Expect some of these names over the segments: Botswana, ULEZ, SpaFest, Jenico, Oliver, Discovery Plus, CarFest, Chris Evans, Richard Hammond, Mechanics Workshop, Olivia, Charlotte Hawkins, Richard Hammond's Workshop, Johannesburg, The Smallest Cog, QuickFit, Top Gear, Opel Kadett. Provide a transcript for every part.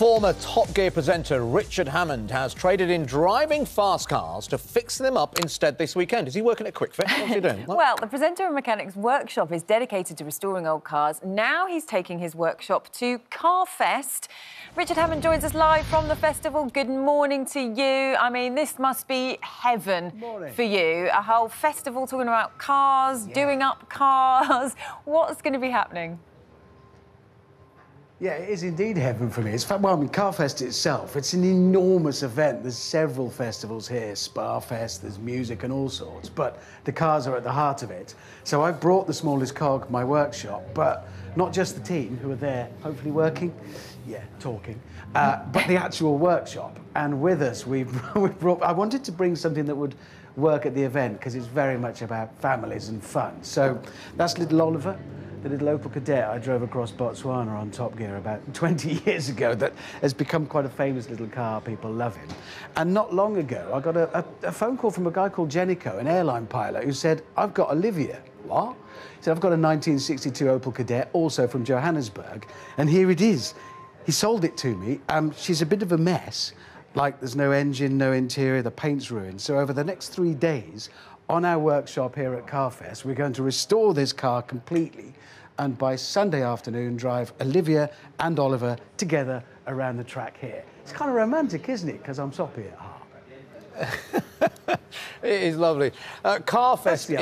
Former Top Gear presenter Richard Hammond has traded in driving fast cars to fix them up instead this weekend. Is he working at QuickFit? What's he doing? Well, the presenter of Mechanics Workshop is dedicated to restoring old cars. Now he's taking his workshop to CarFest. Richard Hammond joins us live from the festival. Good morning to you. I mean, this must be heaven for you. A whole festival talking about cars, doing up cars. What's going to be happening? Yeah, it is indeed heaven for me. It's fun. Well, I mean, CarFest itself, it's an enormous event. There's several festivals here, SpaFest, there's music and all sorts, but the cars are at the heart of it. So I've brought The Smallest Cog, my workshop, but not just the team who are there, hopefully working, but the actual workshop. And with us, we've brought... I wanted to bring something that would work at the event because it's very much about families and fun. So that's little Oliver, the little Opel Kadett I drove across Botswana on Top Gear about 20 years ago that has become quite a famous little car. People love him. And not long ago, I got a phone call from a guy called Jenico, an airline pilot, who said, I've got Olivia. What? He said, I've got a 1962 Opel Kadett, also from Johannesburg, and here it is. He sold it to me. She's a bit of a mess. Like, there's no engine, no interior, the paint's ruined. So over the next 3 days, on our workshop here at CarFest, we're going to restore this car completely and by Sunday afternoon drive Olivia and Oliver together around the track here. It's kind of romantic, isn't it? Because I'm soppy at heart. It is lovely. CarFest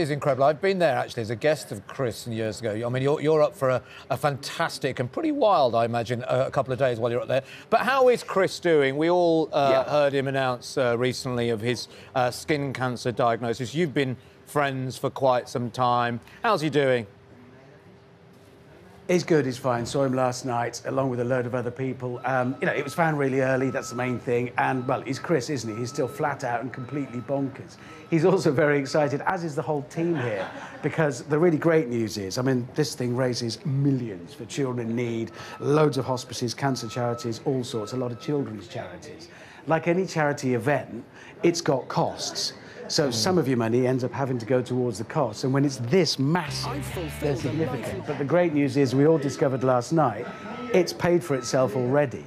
is incredible. I've been there, actually, as a guest of Chris years ago. I mean, you're up for a fantastic and pretty wild, I imagine, a couple of days while you're up there. But how is Chris doing? We all heard him announce recently of his skin cancer diagnosis. You've been friends for quite some time. How's he doing? He's good, he's fine. Saw him last night, along with a load of other people. You know, it was found really early, that's the main thing. And, well, he's Chris, isn't he? He's still flat out and completely bonkers. He's also very excited, as is the whole team here, because the really great news is, I mean, this thing raises millions for children in need, loads of hospices, cancer charities, all sorts, a lot of children's charities. Like any charity event, it's got costs. So some of your money ends up having to go towards the cost, and when it's this massive, they're significant. But the great news is, we all discovered last night, it's paid for itself already.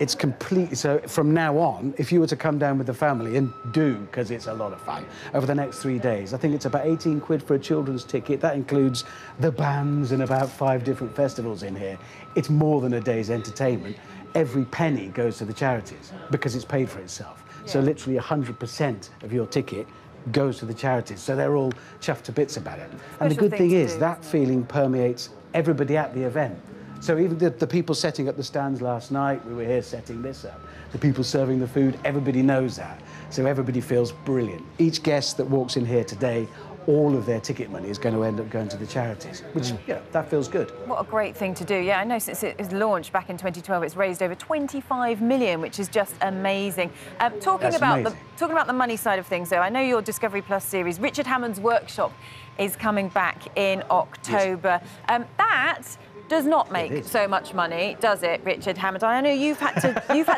It's complete. So from now on, if you were to come down with the family, and do, because it's a lot of fun, over the next 3 days, I think it's about 18 quid for a children's ticket. That includes the bands and about 5 different festivals in here. It's more than a day's entertainment. Every penny goes to the charities, because it's paid for itself. So literally 100% of your ticket goes to the charities. So they're all chuffed to bits about it. And the good thing is that feeling permeates everybody at the event. So even the people setting up the stands last night, we were here setting this up, the people serving the food, everybody knows that. So everybody feels brilliant. Each guest that walks in here today, all of their ticket money is going to end up going to the charities, which, you know, that feels good. What a great thing to do. Yeah, I know since it was launched back in 2012, it's raised over 25 million, which is just amazing. Talking about the money side of things, though, I know your Discovery Plus series, Richard Hammond's Workshop, is coming back in October. Yes. That does not make so much money, does it, Richard Hammond? I know you've had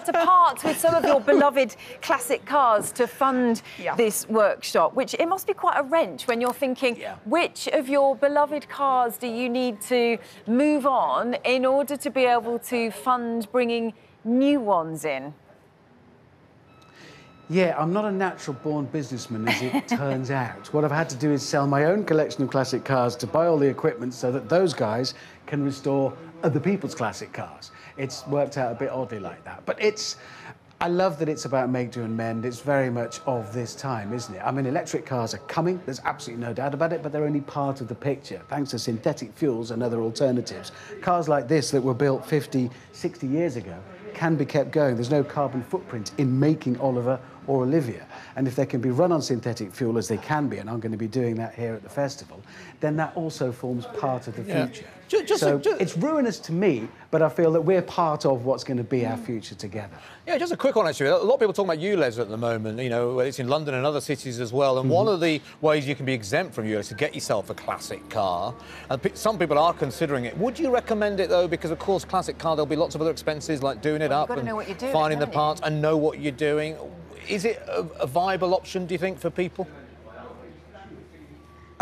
to part with some of your beloved classic cars to fund this workshop, which it must be quite a wrench when you're thinking which of your beloved cars do you need to move on in order to be able to fund bringing new ones in. Yeah, I'm not a natural-born businessman, as it turns out. What I've had to do is sell my own collection of classic cars to buy all the equipment so that those guys can restore other people's classic cars. It's worked out a bit oddly like that. But it's... I love that it's about make, do and mend. It's very much of this time, isn't it? I mean, electric cars are coming. There's absolutely no doubt about it, but they're only part of the picture, thanks to synthetic fuels and other alternatives. Cars like this that were built 50, 60 years ago can be kept going. There's no carbon footprint in making Oliver or Olivia. And if they can be run on synthetic fuel, as they can be, and I'm going to be doing that here at the festival, then that also forms part of the future. So it's ruinous to me, but I feel that we're part of what's going to be our future together. Yeah, just a quick one, actually. A lot of people talking about ULEZ at the moment. You know, it's in London and other cities as well. And one of the ways you can be exempt from ULEZ is to get yourself a classic car. And some people are considering it. Would you recommend it, though? Because, of course, classic car, there'll be lots of other expenses, like doing it up and finding the parts and know what you're doing. Is it a viable option, do you think, for people?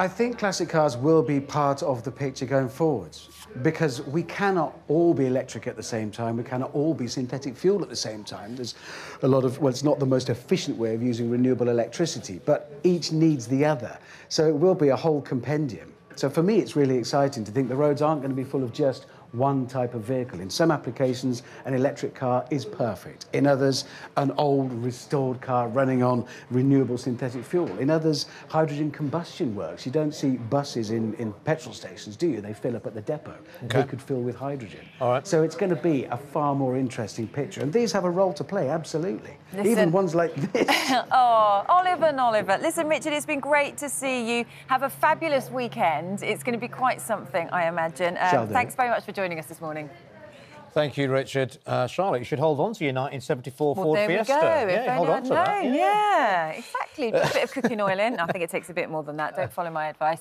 I think classic cars will be part of the picture going forwards, because we cannot all be electric at the same time, we cannot all be synthetic fuel at the same time. There's a lot of, well, it's not the most efficient way of using renewable electricity, but each needs the other. So it will be a whole compendium. So for me, it's really exciting to think the roads aren't going to be full of just one type of vehicle. In some applications, an electric car is perfect. In others, an old, restored car running on renewable synthetic fuel. In others, hydrogen combustion works. You don't see buses in petrol stations, do you? They fill up at the depot. Okay. They could fill with hydrogen. All right. So it's going to be a far more interesting picture. And these have a role to play, absolutely. Listen. Even ones like this. Oh, Oliver and Oliver. Listen, Richard, it's been great to see you. Have a fabulous weekend. It's going to be quite something, I imagine. Thanks very much for joining us this morning. Thank you, Richard. Charlotte, you should hold on to your 1974 Ford Fiesta. Well, there we go. Yeah, hold on to that. Yeah, exactly. Put a bit of cooking oil in. I think it takes a bit more than that. Don't follow my advice.